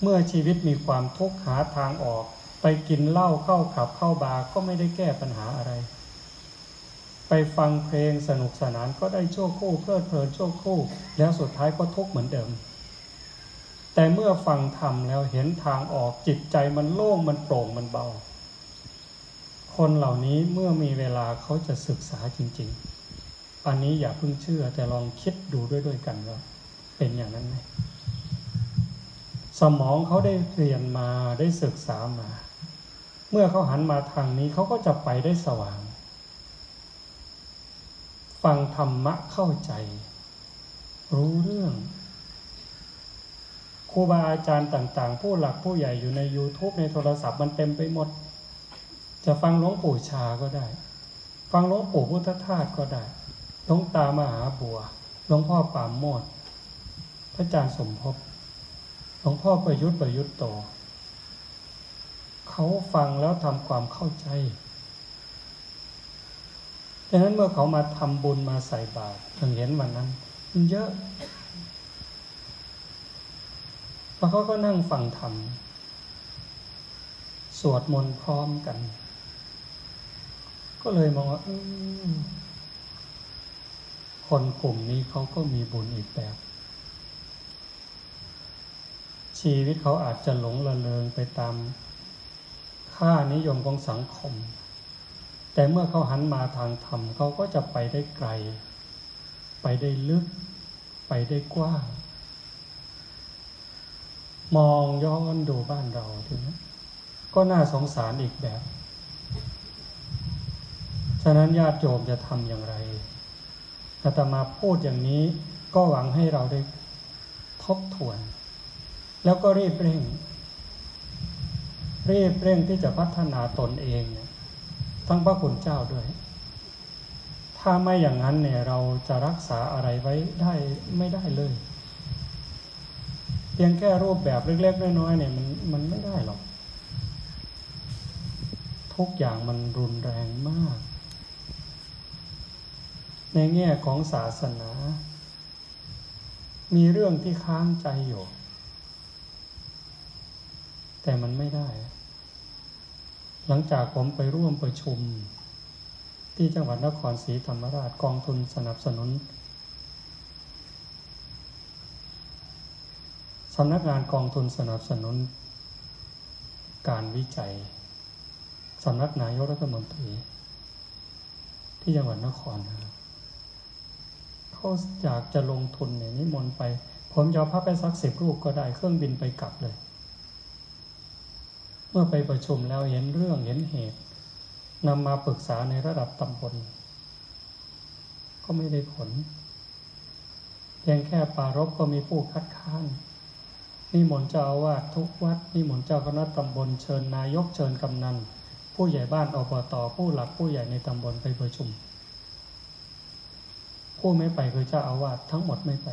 เมื่อชีวิตมีความทุกข์หาทางออกไปกินเหล้าเข้าขับเข้าบาร์ก็ไม่ได้แก้ปัญหาอะไรไปฟังเพลงสนุกสนานก็ได้ชั่วครู่เพลิดเพลินชั่วครู่แล้วสุดท้ายก็ทุกข์เหมือนเดิมแต่เมื่อฟังธรรมแล้วเห็นทางออกจิตใจมันโล่งมันโปร่งมันเบาคนเหล่านี้เมื่อมีเวลาเขาจะศึกษาจริงๆอันนี้อย่าเพิ่งเชื่อแต่ลองคิดดูด้วยด้วยกันว่าเป็นอย่างนั้นไหมสมองเขาได้เรียนมาได้ศึกษามาเมื่อเขาหันมาทางนี้เขาก็จะไปได้สว่างฟังธรรมะเข้าใจรู้เรื่องครูบาอาจารย์ต่างๆผู้หลักผู้ใหญ่อยู่ใน ยูทูบ ในโทรศัพท์มันเต็มไปหมดจะฟังหลวงปู่ชาก็ได้ฟังหลวงปู่พุทธทาสก็ได้หลวงตามหาบัวหลวงพ่อปามโมทพระอาจารย์สมภพหลวงพ่อประยุทธ์ประยุทธ์โตเขาฟังแล้วทำความเข้าใจดังนั้นเมื่อเขามาทำบุญมาใส่บาตรถึงเห็นวันนั้นมันเยอะพอเขาก็นั่งฟังธรรมสวดมนต์พร้อมกันก็เลยมองว่าคนกลุ่มนี้เขาก็มีบุญอีกแบบชีวิตเขาอาจจะหลงระเริงไปตามค่านิยมของสังคมแต่เมื่อเขาหันมาทางธรรมเขาก็จะไปได้ไกลไปได้ลึกไปได้กว้างมองย้อนดูบ้านเราถึงก็น่าสงสารอีกแบบฉะนั้นญาติโยมจะทำอย่างไรอาตมาพูดอย่างนี้ก็หวังให้เราได้ทบทวนแล้วก็รีบเร่งรีบเร่งที่จะพัฒนาตนเองทั้งพระคุณเจ้าด้วยถ้าไม่อย่างนั้นเนี่ยเราจะรักษาอะไรไว้ได้ไม่ได้เลย พียงแค่รูปแบบเล็กๆน้อยๆเนี่ยมันมันไม่ได้หรอกทุกอย่างมันรุนแรงมากในแง่ของศาสนามีเรื่องที่ค้างใจอยู่แต่มันไม่ได้หลังจากผมไปร่วมประชุมที่จังหวัดนครศรีธรรมราชกองทุนสนับสนุนสำนักงานกองทุนสนับสนุนการวิจัยสำนักนายกรัฐมนตรีที่จังหวัดนครนะเขาอยากจะลงทุนเนี่ยนิมนต์ไปผมจะเอาพระไปสักสิบรูปก็ได้เครื่องบินไปกลับเลยเมื่อไปประชุมแล้วเห็นเรื่องเห็นเหตุนำมาปรึกษาในระดับตำบลก็ไม่ได้ผลเพียงแค่ปารภก็มีผู้คัดค้านนิมนต์เจ้าอาวาสทุกวัดนิมนต์เจ้าคณะตำบลเชิญนายกเชิญกำนันผู้ใหญ่บ้านอบต.ผู้หลักผู้ใหญ่ในตำบลไปประชุมผู้ไม่ไปคือเจ้าอาวาสทั้งหมดไม่ไป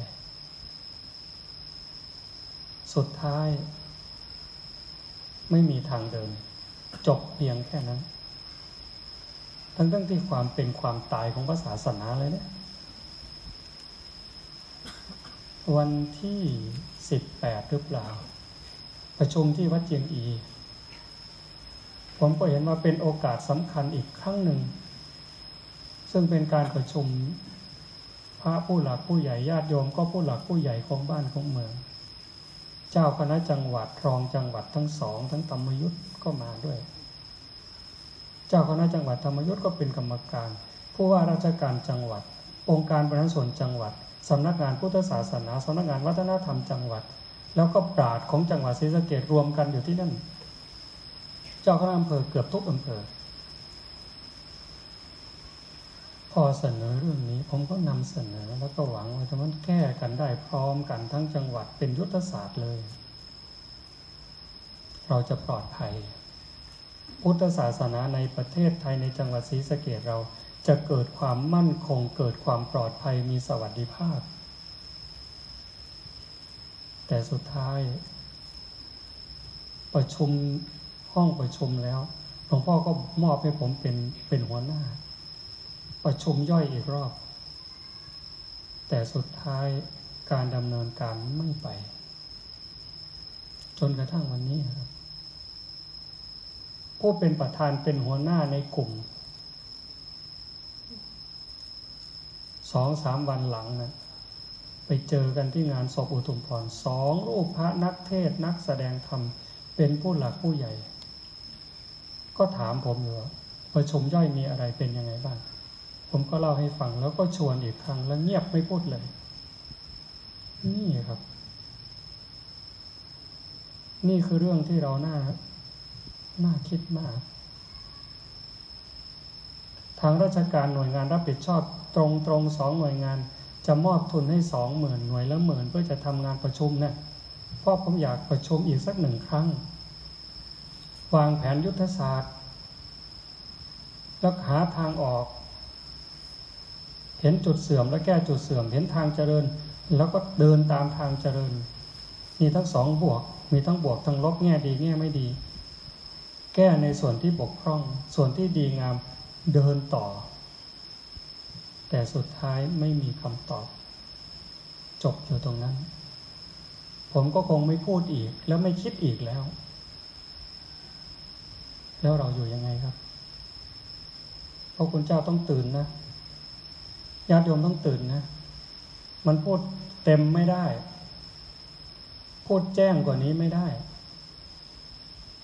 สุดท้ายไม่มีทางเดินจบเพียงแค่นั้นทั้งเรื่องที่ความเป็นความตายของศาสนาเลยเนี่ยวันที่สิบแปดหรือเปล่าประชุมที่วัดเจียงอีผมก็เห็นว่าเป็นโอกาสสำคัญอีกครั้งหนึ่งซึ่งเป็นการประชุมพระผู้หลักผู้ใหญ่ญาติโยมก็ผู้หลักผู้ใหญ่ของบ้านของเมืองเจ้าคณะจังหวัดรองจังหวัดทั้งสองทั้งธรรมยุทธ์ก็มาด้วยเจ้าคณะจังหวัดธรรมยุทธ์ก็เป็นกรรมการผู้ว่าราชการจังหวัดองค์การบริหารส่วนจังหวัดสำนักงานพุทธศาสนาสำนักงานวัฒนธรรมจังหวัดแล้วก็ปราชญ์ของจังหวัดศรีสะเกษรวมกันอยู่ที่นั่นเจ้าคณะอำเภอเกือบทุกอำเภอพอเสนอเรื่องนี้ผมก็นำเสนอแล้วก็หวังว่าจะมันแก้กันได้พร้อมกันทั้งจังหวัดเป็นยุทธศาสตร์เลยเราจะปลอดภัยพุทธศาสนาในประเทศไทยในจังหวัดศรีสะเกษเราจะเกิดความมั่นคงเกิดความปลอดภัยมีสวัสดิภาพแต่สุดท้ายประชุมห้องประชุมแล้วหลวงพ่อก็มอบให้ผมเป็นเป็นหัวหน้าประชุมย่อยอีกรอบแต่สุดท้ายการดำเนินการไม่ไปจนกระทั่งวันนี้ครับผู้เป็นประธานเป็นหัวหน้าในกลุ่มสองสามวันหลังนะไปเจอกันที่งานศพอุทุมพรสองรูปพระนักเทศนักแสดงธรรมเป็นผู้หลักผู้ใหญ่ก็ถามผมอยู่ว่าประชุมย่อยมีอะไรเป็นยังไงบ้างผมก็เล่าให้ฟังแล้วก็ชวนอีกครั้งแล้วเงียบไม่พูดเลยนี่ครับนี่คือเรื่องที่เราน่าน่าคิดมากทางราชการหน่วยงานรับผิดชอบตรงตรงสองหน่วยงานจะมอบทุนให้สองหมื่นหน่วยละหมื่นเพื่อจะทำงานประชุมนะเพราะผมอยากประชุมอีกสักหนึ่งครั้งวางแผนยุทธศาสตร์แล้วหาทางออกเห็นจุดเสื่อมแล้วแก้จุดเสื่อมเห็นทางเจริญแล้วก็เดินตามทางเจริญมีทั้งสองบวกมีทั้งบวกทั้งลบแง่ดีแง่ไม่ดีแก้ในส่วนที่บกพร่องส่วนที่ดีงามเดินต่อแต่สุดท้ายไม่มีคำตอบจบอยู่ตรงนั้นผมก็คงไม่พูดอีกแล้วไม่คิดอีกแล้วแล้วเราอยู่ยังไงครับเพราะคุณเจ้าต้องตื่นนะญาติโยมต้องตื่นนะมันพูดเต็มไม่ได้พูดแจ้งกว่านี้ไม่ได้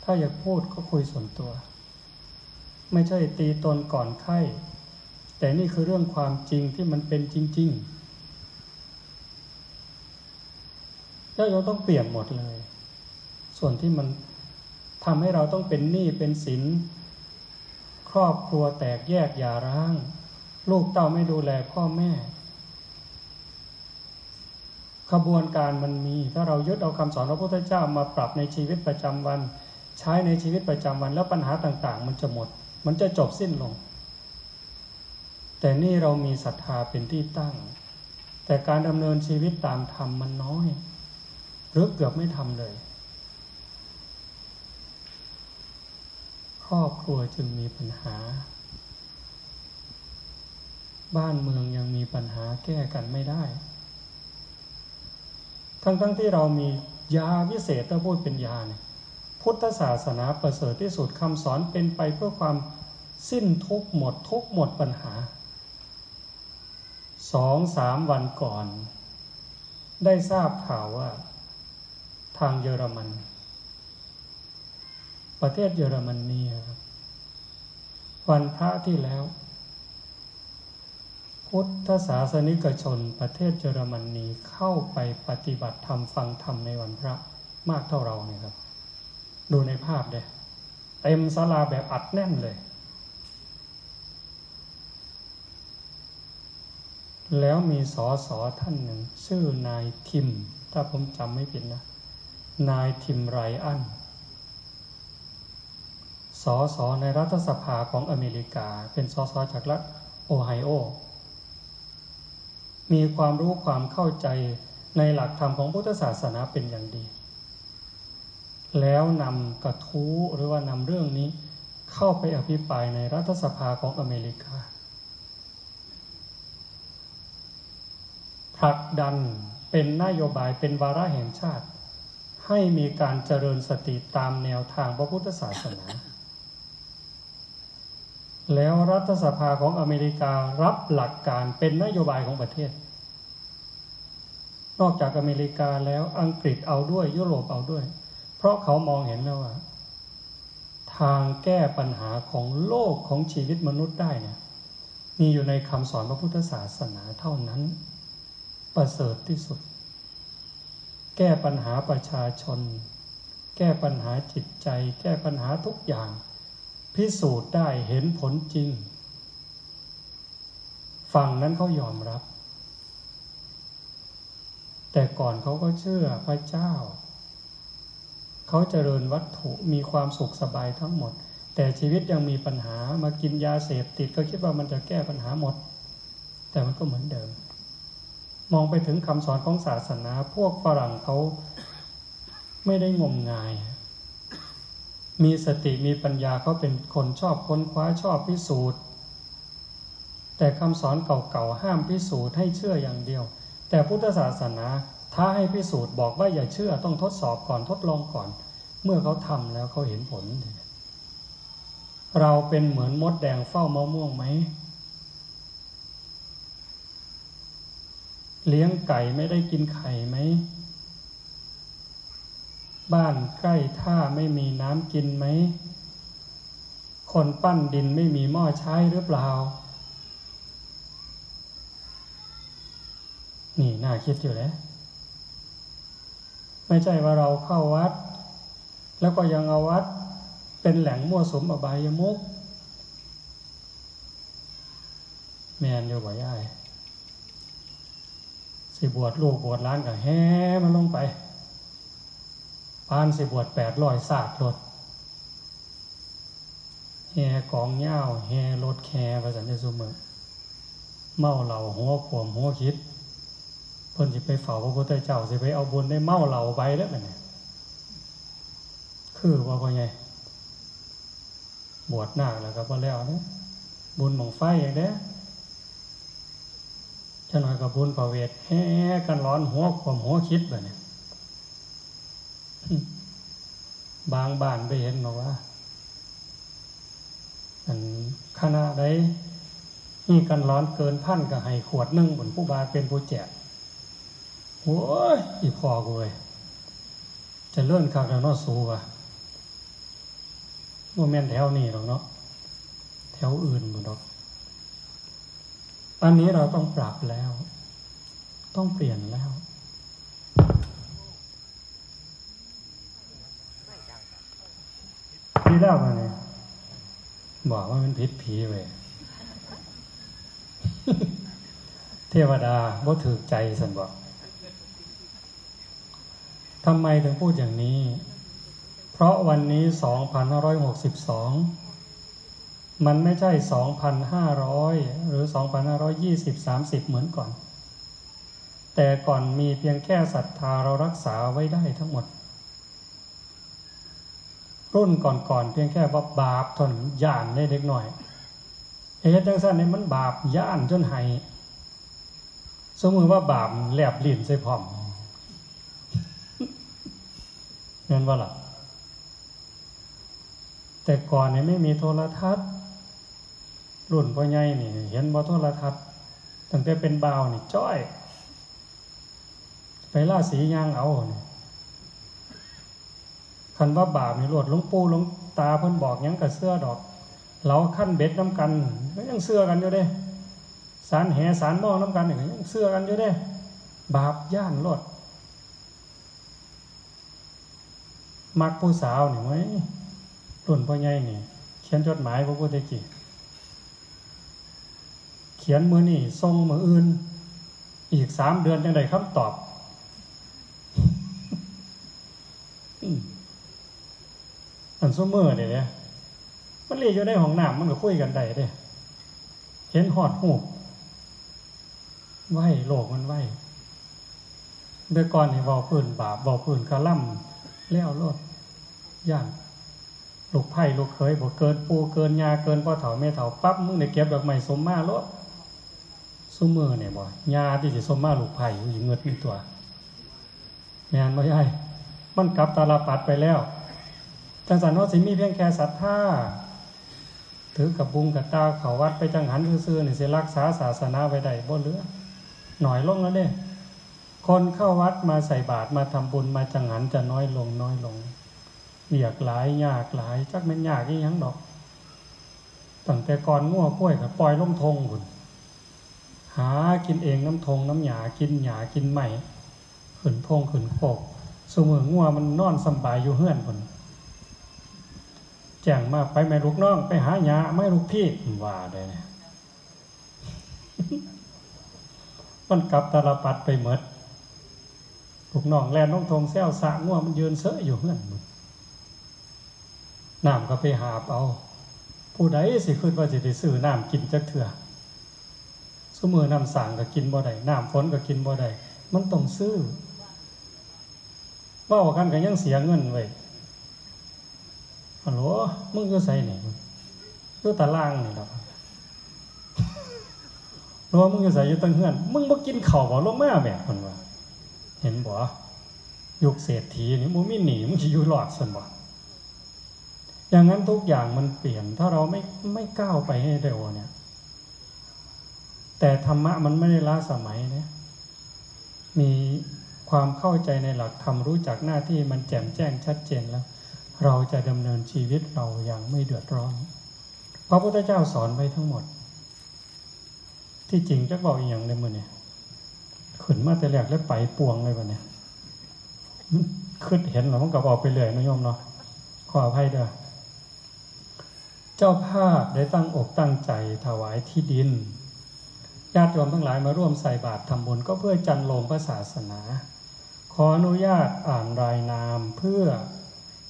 ถ้าอยากพูดก็คุยส่วนตัวไม่ใช่ตีตนก่อนไข้แต่นี่คือเรื่องความจริงที่มันเป็นจริงๆแล้วเราต้องเปลี่ยนหมดเลยส่วนที่มันทำให้เราต้องเป็นหนี้เป็นสินครอบครัวแตกแยกหย่าร้างลูกเต้าไม่ดูแลพ่อแม่ขบวนการมันมีถ้าเรายึดเอาคำสอนพระพุทธเจ้ามาปรับในชีวิตประจำวันใช้ในชีวิตประจำวันแล้วปัญหาต่างๆมันจะหมดมันจะจบสิ้นลงแต่นี่เรามีศรัทธาเป็นที่ตั้งแต่การดำเนินชีวิตตามธรรมมันน้อย หรือเกือบไม่ทำเลยครอบครัวจึงมีปัญหาบ้านเมืองยังมีปัญหาแก้กันไม่ได้ทั้งๆ ท, ที่เรามียาวิเศษถ้าพูดเป็นยาเนี่ยพุทธศาสนาประเสริฐที่สุดคำสอนเป็นไปเพื่อความสิ้นทุกข์หมดทุกข์หมดปัญหา สองสาม วันก่อนได้ทราบข่าวว่าทางเยอรมันประเทศเยอรมนีครับวันพระที่แล้วพุทธศาสนิกชนประเทศเยอรมนีเข้าไปปฏิบัติธรรมฟังธรรมในวันพระมากเท่าเราเนี่ยครับดูในภาพเด้อเต็มศาลาแบบอัดแน่นเลยแล้วมีสสท่านหนึ่งชื่อนายทิมถ้าผมจำไม่ผิดนะนายทิมไรอันสสในรัฐสภาของอเมริกาเป็นสสจากรัฐโอไฮโอมีความรู้ความเข้าใจในหลักธรรมของพุทธศาสนาเป็นอย่างดีแล้วนำกระทู้หรือว่านำเรื่องนี้เข้าไปอภิปรายในรัฐสภาของอเมริกาผลักดันเป็นนโยบายเป็นวาระแห่งชาติให้มีการเจริญสติตามแนวทางพระพุทธศาสนาแล้วรัฐสภาของอเมริการัับหลักการเป็นนโยบายของประเทศนอกจากอเมริกาแล้วอังกฤษเอาด้วยยุโรปเอาด้วยเพราะเขามองเห็นแล้วว่าทางแก้ปัญหาของโลกของชีวิตมนุษย์ได้เนี่ยมีอยู่ในคำสอนพระพุทธศาสนาเท่านั้นประเสริฐที่สุดแก้ปัญหาประชาชนแก้ปัญหาจิตใจแก้ปัญหาทุกอย่างพิสูจน์ได้เห็นผลจริงฝั่งนั้นเขายอมรับแต่ก่อนเขาก็เชื่อพระเจ้าเขาเจริญวัตถุมีความสุขสบายทั้งหมดแต่ชีวิตยังมีปัญหามากินยาเสพติดก็คิดว่ามันจะแก้ปัญหาหมดแต่มันก็เหมือนเดิมมองไปถึงคำสอนของศาสนาพวกฝรั่งเขาไม่ได้งมงายมีสติมีปัญญาเขาเป็นคนชอบค้นคว้าชอบพิสูจน์แต่คำสอนเก่าๆห้ามพิสูจน์ให้เชื่ออย่างเดียวแต่พุทธศาสนาท้าให้พิสูจน์บอกว่าอย่าเชื่อต้องทดสอบก่อนทดลองก่อนเมื่อเขาทำแล้วเขาเห็นผลเราเป็นเหมือนมดแดงเฝ้ามะม่วงไหมเลี้ยงไก่ไม่ได้กินไข่ไหมบ้านใกล้ท่าไม่มีน้ำกินไหมคนปั้นดินไม่มีหม้อใช้หรือเปล่านี่น่าคิดอยู่แล้วไม่ใช่ว่าเราเข้าวัดแล้วก็ยังเอาวัดเป็นแหล่งมั่วสุมอบายมุขแม่นอยู่บ่ยายสิบวชลูกบวชล้านก็แห่มันลงไปปานสิบวชแปดร้อยศาสตร์รถแห่กองเง่าแห่รถแห่ประสันจะซุมเมอเมาเหล่าหัวขวมหัวคิดเพิ่นสิไปเฝ้าพระพุทธเจ้าสิไปเอาบุญได้เมาเหล่าไปแล้วกันเนี่ยคือว่าไงบวชหนักแล้วก็บ่แล้วนะบุญหม่องไฟอย่างเด้อจะหน่อยกับบุญประเวทแห่กันร้อนหัวขวมหัวคิดแบบนี้บางบ้านไปเห็นบอกว่าอันคณะใดนี่กันร้อนเกินพันก็ให้ขวดนึ่งเหมือนผู้บาเป็นผู้แจกโอ้ยอีพอกูเลยจะเลื่อนข้าวแล้วเนาะสู้วะโมเมนต์แถวนี้หรอกเนาะแถวอื่นหมดหรอกอันนี้เราต้องปรับแล้วต้องเปลี่ยนแล้วพี่เล่ามาเนี่ยบอกว่ามันพิษผีเว้ย เทวดาบ่ถือใจสันบอกทำไมถึงพูดอย่างนี้เพราะวันนี้ สองพันห้าร้อยหกสิบสอง มันไม่ใช่ สองพันห้าร้อย หรือ สองพันห้าร้อยยี่สิบ สามสิบ เหมือนก่อน แต่ก่อนมีเพียงแค่ศรัทธาเรารักษาไว้ได้ทั้งหมดรุ่นก่อนๆเพียงแค่ว่าบาปทนย่านได้เล็กหน่อยเอ๊ะจังซั่นนี่มันบาปย่านจนให้สมมุติว่าบาปแลบลิ้นใส่พร้อมเห็นบ่ล่ะแต่ก่อนนี่ไม่มีโทรทัศน์รุ่นพ่อใหญ่นี่เห็นบ่โทรทัศน์ตั้งแต่เป็นบ่าวนี่จ้อยไปล่าสีย่างเอาคันว่าบาปนี่โลดหลวงปู่หลวงตาเพิ่นบอกหยังก็เสื้อดอกเราขั้นเบ็ดน้ำกันก็ยังเสื้อกันอยู่เด้สารแห่สารมองน้ำกันก็ยังเสื้อกันอยู่เด้บาปย่านโลดมักผู้สาวนี่ไว้รุ่นพ่อใหญ่นี่เขียนจดหมายพระพุทธกิจเขียนมือนี่ส่งมืออื่นอีกสามเดือนจังได้คำตอบอันสมเมื่อเดี๋ยวนี้มันเรียกอยู่ในห้องน้ำมันก็คุยกันได้เด้เห็นหอดหูไหวโลกมันไหวเดือก่อนให้เบาพื้นบาปเบาพื้นกระล่ำเลี้ยวโลดย่านลูกไผ่ลูกเคยบอกเกินปูเกินยาเกินพ่อเถาแม่เถาปั๊บมึงเนี่ยเก็บดอกไม้สมมาโลดสมเมื่อเนี่ยบ่ยาที่จะสมมาลูกไผ่อยู่เงินมีตัวงานไม่ใช่มันกลับตาลปัดไปแล้วจังสันว่าสิมีเพียงแค่ศรัทธาถือกับบุงกับตาเขาวัดไปจังหันซื่อๆนี่สิรักษาศาสนาไว้ได้บ่เหลือหน่อยลงแล้วเด้คนเข้าวัดมาใส่บาตรมาทำบุญมาจังหันจะน้อยลงน้อยลงเบียกหลายยากหลายจักแม่นยากอีหยังดอกตั้งแต่ก่อนงัวป่วยก็ปล่อยลงทงพุ่นหากินเองน้ำทงน้ำหญ้ากินหญ้ากินไม้ขึ้นพงขึ้นโคกซุมื้องัวมันนอนสำบายอยู่เฮือนพุ่นแจ้งมาไปแม่ลูกน้องไปหาหญ้าไม่ลูกพี่ว่าได้เนี่ยมันกลับตาลปัดไปหมดลูกน้องแลนน้องทงแซวสะงัวมันยืนเซอะอยู่เฮือนน้ำก็ไปหาเอาผู้ใดสิขึ้นว่าจะได้ซื้อน้ำกินจักเถื่อซุมื้อน้ำสางก็กินบ่ได้น้ำฝนก็กินบ่ได้มันต้องซื้อเว้ากันก็ยังเสียเงินไว้ฮัลโหลมึงอยู่ไสนี่อยู่ตารางนี่ดอกรอมึงอยู่ไสอยู่ตั้งเฮือนมึงบ่กินข้าวบ่ลงมาแม่เพิ่นว่าเห็นบ่ยุคเศรษฐีนี่บ่มีหนี้มึงสิอยู่รอดซั่นบ่อย่างนั้นทุกอย่างมันเปลี่ยนถ้าเราไม่ไม่ก้าวไปให้เร็วเนี่ยแต่ธรรมะมันไม่ได้ล้าสมัยนะมีความเข้าใจในหลักธรรมรู้จักหน้าที่มันแจ่มแจ้งชัดเจนแล้วเราจะดำเนินชีวิตเราอย่างไม่เดือดร้อนพระพุทธเจ้าสอนไว้ทั้งหมดที่จริงจะบอกอีกอย่างในมือเนี่ยขืนมาแต่แรกแล้วไปปวงเลยวันนี้ขึ้นเห็นหรอมันกลับออกไปเลยนะโยมเนาะขออภัยเด้อเจ้าภาพได้ตั้งอกตั้งใจถวายที่ดินญาติโยมทั้งหลายมาร่วมใส่บาตรทำบุญก็เพื่อจรรโลงพระศาสนาขออนุญาตอ่านรายนามเพื่อ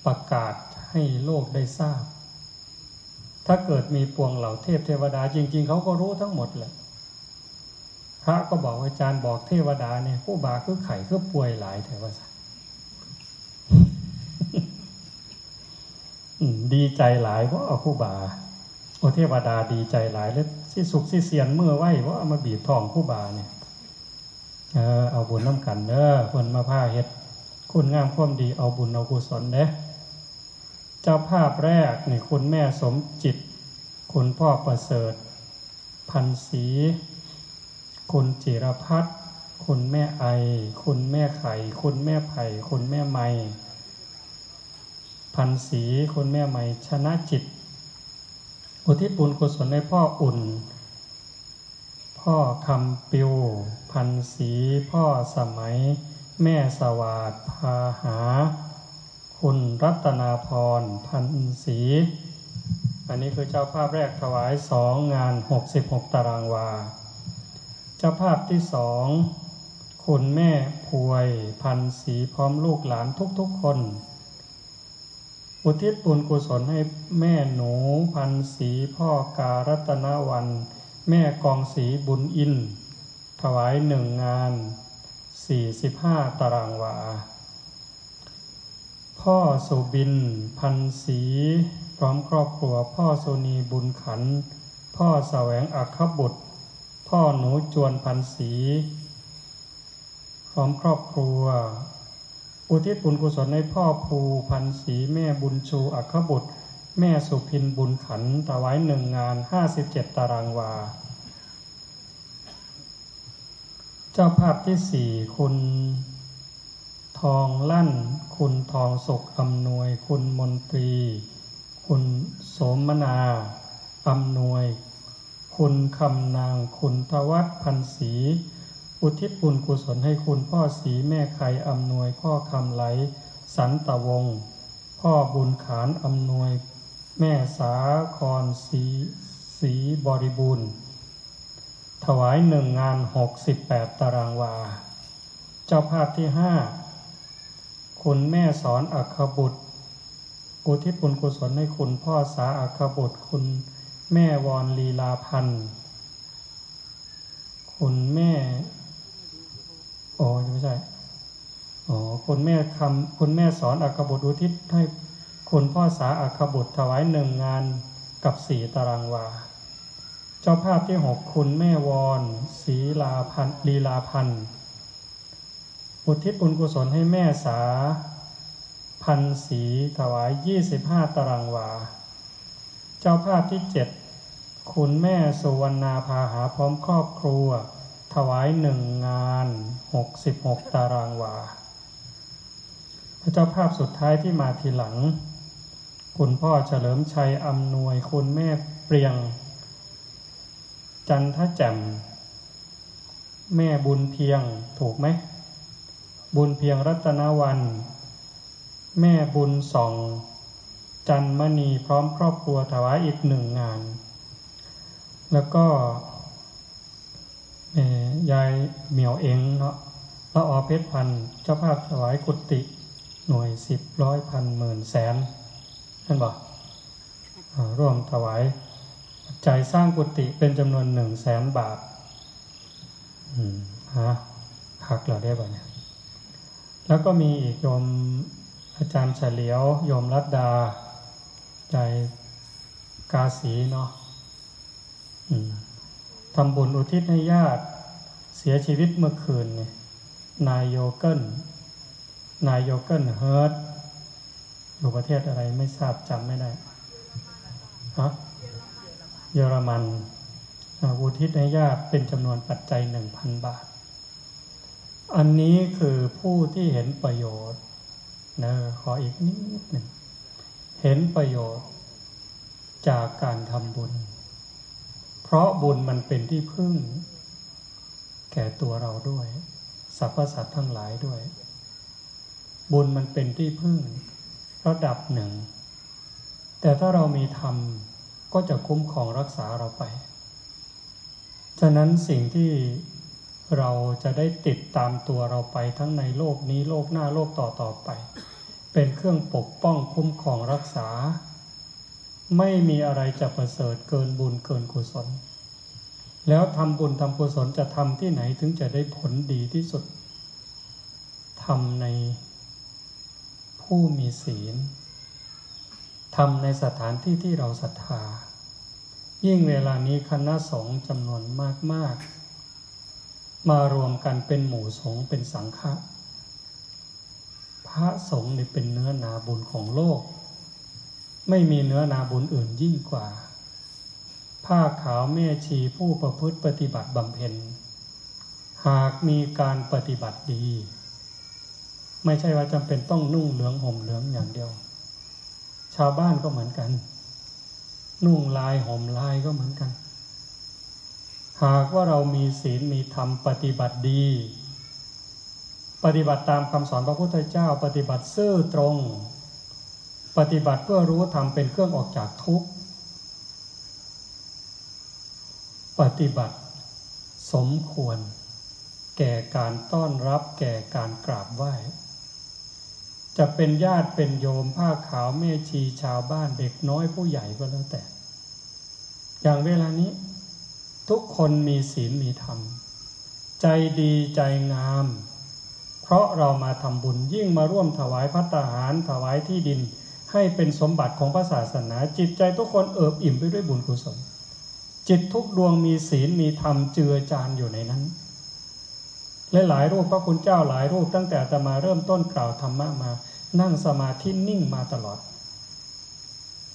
ประกาศให้โลกได้ทราบถ้าเกิดมีปวงเหล่าเทพเทวดาจริงๆเขาก็รู้ทั้งหมดแหละพระก็บอกอาจารย์บอกเทวดาเนี่ยผู้บาคือไข่คือป่วยหลายเทวดาดีใจหลายเพราะเอาคู่บาโอเทวดาดีใจหลายแล้วสิสุขสิเสียนเมื่อไหวเพราะเอามาบีบทองคู่บาเนี่ยเออเอาบุญน้ำกันเด้อคนมาผ้าเห็ดคุณงามความดีเอาบุญเอากุศลเด้อเจ้าภาพแรกนี่คุณแม่สมจิตคุณพ่อประเสริฐพันศรีคุณจิรพัฒน์คุณแม่ไอคุณแม่ไข่คุณแม่ไผ่คุณแม่ไมพันศรีคุณแม่ใหม่ชนะจิตอุทิศบุญกุศลให้พ่ออุ่นพ่อคำปิวพันศรีพ่อสมัยแม่สวัสดิ์พาหาคุณรัตนาพรพันศรีอันนี้คือเจ้าภาพแรกถวายสองงานหกสิบหกตารางวาเจ้าภาพที่สองคุณแม่พวยพันศรีพร้อมลูกหลานทุกๆคนอุทิศบุญกุศลให้แม่หนูพันศรีพ่อการัตนวันแม่กองศรีบุญอินถวายหนึ่งงาน สี่สิบห้าตารางวาพ่อสุบินพันศรีพร้อมครอบครัวพ่อโสนีบุญขันพ่อแสวงอัคคบุตรพ่อหนูจวนพันศรีพร้อมครอบครัวอุทิศบุญกุศลให้พ่อภูพันศรีแม่บุญชูอัคคบุตรแม่สุพินบุญขันถวายหนึ่งงานห้าสิบเจ็ดตารางวาเจ้าภาพที่สี่คุณทองลั่นคุณทองสุขอำนวยคุณมนตรีคุณโสมนาอำนวยคุณคำนางคุณทวัฒน์พันศรีอุทิศบุญกุศลให้คุณพ่อศรีแม่ไข่อำนวยพ่อคำไหลสันตวงศ์พ่อบุญขานอำนวยแม่สาครศรีศรีบริบูรณ์ถวายหนึ่งงานหกสิบแปดตารางวาเจ้าภาพที่ห้าคุณแม่สอนอัคคบุตรอุทิศบุญกุศลให้คุณพ่อสาอัคคบุตรคุณแม่วรลีลาพันธ์คุณแม่โอ้ไม่ใช่อ๋อคุณแม่คำคุณแม่สอนอัคคบุตรอุทิศให้คุณพ่อสาอัคคบุตรถวายหนึ่งงานกับสี่ตารางวาเจ้าภาพที่หกคุณแม่วรศรีลาพันธ์ลีลาพันธ์อุทิศบุญกุศลให้แม่สาพันศรีถวายยี่สิบห้าตารางวาเจ้าภาพที่เจ็ดคุณแม่สุวรรณาภาหาพร้อมครอบครัวถวายหนึ่งงานหกสิบหกตารางวาเจ้าภาพสุดท้ายที่มาทีหลังคุณพ่อเฉลิมชัยอำนวยคุณแม่เปรียงจันทแจ่มแม่บุญเพียงถูกไหมบุญเพียงรัตนวันแม่บุญส่องจันมณีพร้อมครอบครัวถวายอีกหนึ่งงานแล้วก็ยายเหมียวเองเนาะละออเพชรพันเจ้าภาพถวายกุฏิหน่วยสิบร้อยพันหมื่นแสนท่านบอกร่วมถวายใจสร้างกุฏิเป็นจำนวนหนึ่งแสนบาทฮะหักเราได้บ่เนี่ยแล้วก็มีอีกโยมอาจารย์เฉลียวโยมรัตดาใจกาสีเนาะทำบุญอุทิศให้ญาติเสียชีวิตเมื่อคืนเนี่ยนายโยเกิลนายโยเกิลเฮิร์ตอยู่ประเทศอะไรไม่ทราบจำไม่ได้ฮะเยอรมันอุทิศให้ญาติเป็นจำนวนปัจจัย หนึ่งพัน บาทอันนี้คือผู้ที่เห็นประโยชน์นะขออีกนิดหนึ่งเห็นประโยชน์จากการทำบุญเพราะบุญมันเป็นที่พึ่งแก่ตัวเราด้วยสรรพสัตว์ทั้งหลายด้วยบุญมันเป็นที่พึ่งระดับหนึ่งแต่ถ้าเรามีธรรมก็จะคุ้มครองรักษาเราไปฉะนั้นสิ่งที่เราจะได้ติดตามตัวเราไปทั้งในโลกนี้โลกหน้าโลกต่อต่อไปเป็นเครื่องปกป้องคุ้มครองรักษาไม่มีอะไรจะประเสริฐเกินบุญเกินกุศลแล้วทำบุญทำกุศลจะทำที่ไหนถึงจะได้ผลดีที่สุดทำในผู้มีศีลทำในสถานที่ที่เราศรัทธายิ่งเวลานี้คณะสงฆ์จำนวนมากๆมารวมกันเป็นหมู่สงฆ์เป็นสังฆะพระสงฆ์นี่เป็นเนื้อนาบุญของโลกไม่มีเนื้อนาบุญอื่นยิ่งกว่าผ้าขาวแม่ชีผู้ประพฤติปฏิบัติบำเพ็ญหากมีการปฏิบัติดีไม่ใช่ว่าจำเป็นต้องนุ่งเหลืองห่มเหลืองอย่างเดียวชาวบ้านก็เหมือนกันนุ่งลายห่มลายก็เหมือนกันหากว่าเรามีศีลมีธรรมปฏิบัติดีปฏิบัติตามคำสอนพระพุทธเจ้าปฏิบัติซื่อตรงปฏิบัติเพื่อรู้ธรรมเป็นเครื่องออกจากทุกข์ปฏิบัติสมควรแก่การต้อนรับแก่การกราบไหว้จะเป็นญาติเป็นโยมผ้าขาวแม่ชีชาวบ้านเด็กน้อยผู้ใหญ่ก็แล้วแต่อย่างเวลานี้ทุกคนมีศีลมีธรรมใจดีใจงาม ราะเรามาทำบุญยิ่งมาร่วมถวายภัตตาหารถวายที่ดินให้เป็นสมบัติของพระศาสนาจิตใจทุกคนเอิบอิ่มไปด้วยบุญกุศลจิตทุกดวงมีศีลมีธรรมเจือจานอยู่ในนั้นและหลายรูปพระคุณเจ้าหลายรูปตั้งแต่อาตมาเริ่มต้นกล่าวธรรมะมานั่งสมาธินิ่งมาตลอด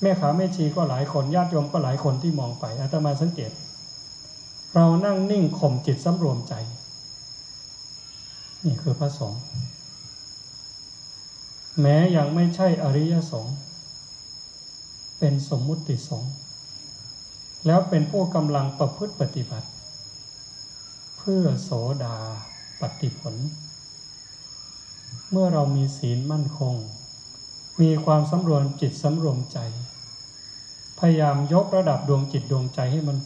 แม่ขาแม่ชีก็หลายคนญาติโยมก็หลายคนที่มองไปอาตมาสังเกตเรานั่งนิ่งข่มจิตสำรวมใจนี่คือพระสงฆ์แม้ยังไม่ใช่อริยสงฆ์เป็นสมมุติสงฆ์แล้วเป็นผู้กำลังประพฤติปฏิบัติเพื่อโสดาปัตติผลเมื่อเรามีศีลมั่นคงมีความสำรวมจิตสำรวมใจพยายามยกระดับดวงจิตดวงใจให้มัน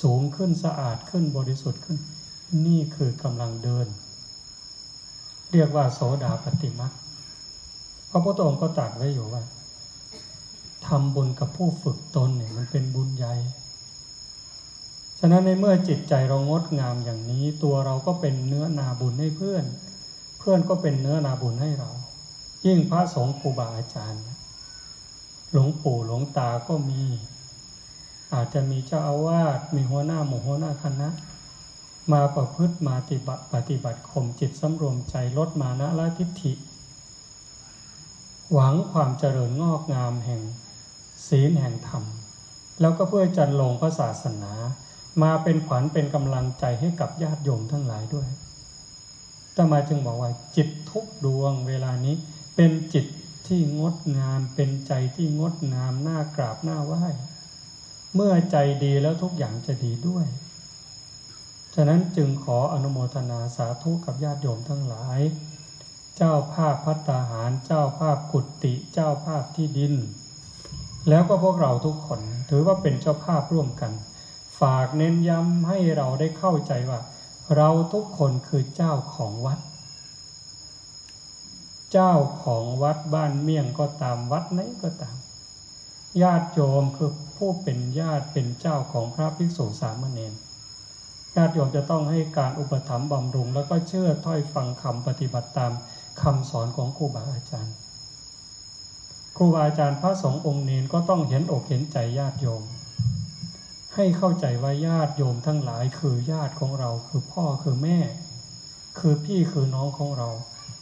สูงขึ้นสะอาดขึ้นบริสุทธิ์ขึ้นนี่คือกำลังเดินเรียกว่าโสดาปัตติมรรคพระพุทธองค์ก็ตรัสไว้อยู่ว่าทำบุญกับผู้ฝึกตนเนี่ยมันเป็นบุญใหญ่ฉะนั้นในเมื่อจิตใจเรางดงามอย่างนี้ตัวเราก็เป็นเนื้อนาบุญให้เพื่อนเพื่อนก็เป็นเนื้อนาบุญให้เรายิ่งพระสงฆ์ครูบาอาจารย์หลวงปู่หลวงตาก็มีอาจจะมีเจ้าอาวาสมีหัวหน้าหมู่หัวหน้าคณะมาประพฤติมาปฏิบัติข่มจิตสำรวมใจลดมานะละทิฏฐิหวังความเจริญงอกงามแห่งศีลแห่งธรรมแล้วก็เพื่อจันลงพระศาสนามาเป็นขวัญเป็นกำลังใจให้กับญาติโยมทั้งหลายด้วยตมาจึงบอกว่าจิตทุกดวงเวลานี้เป็นจิตที่งดงามเป็นใจที่งดงามน่ากราบน่าไหว้เมื่อใจดีแล้วทุกอย่างจะดีด้วยฉะนั้นจึงขออนุโมทนาสาธุกับญาติโยมทั้งหลายเจ้าภาพภัตตาหารเจ้าภาพกุฏิเจ้าภาพที่ดินแล้วก็พวกเราทุกคนถือว่าเป็นเจ้าภาพร่วมกันฝากเน้นย้ำให้เราได้เข้าใจว่าเราทุกคนคือเจ้าของวัดเจ้าของวัดบ้านเมี่ยงก็ตามวัดไหนก็ตามญาติโยมคือผู้เป็นญาติเป็นเจ้าของพระภิกษุสามเณรญาติโยมจะต้องให้การอุปถัมภ์บำรุงแล้วก็เชื่อถ้อยฟังคำปฏิบัติตามคำสอนของครูบาอาจารย์ครูบาอาจารย์พระสงฆ์องค์เณรก็ต้องเห็นอกเห็นใจญาติโยมให้เข้าใจว่าญาติโยมทั้งหลายคือญาติของเราคือพ่อคือแม่คือพี่คือน้องของเรา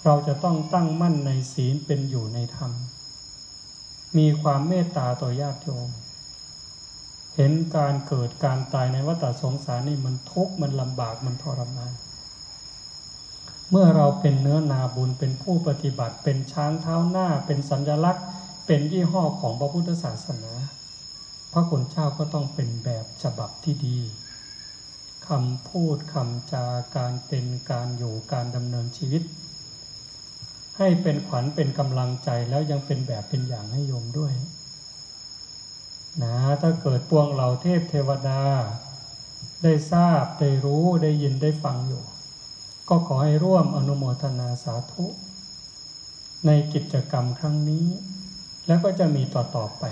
เราจะต้องตั้งมั่นในศีลเป็นอยู่ในธรรมมีความเมตตาต่อญาติโยมเห็นการเกิดการตายในวัฏสงสารนี่มันทุกข์มันลำบากมันทรมานเมื่อเราเป็นเนื้อนาบุญเป็นผู้ปฏิบัติเป็นช้างเท้าหน้าเป็นสัญลักษณ์เป็นยี่ห้อของพระพุทธศาสนาพระคุณเจ้าก็ต้องเป็นแบบฉบับที่ดีคำพูดคำจาการเป็นการอยู่การดำเนินชีวิตให้เป็นขวัญเป็นกำลังใจแล้วยังเป็นแบบเป็นอย่างให้โยมด้วยนะถ้าเกิดพวกเราเทพเทวดาได้ทราบได้รู้ได้ยินได้ฟังอยู่ก็ขอให้ร่วมอนุโมทนาสาธุในกิจกรรมครั้งนี้แล้วก็จะมีต่อๆไป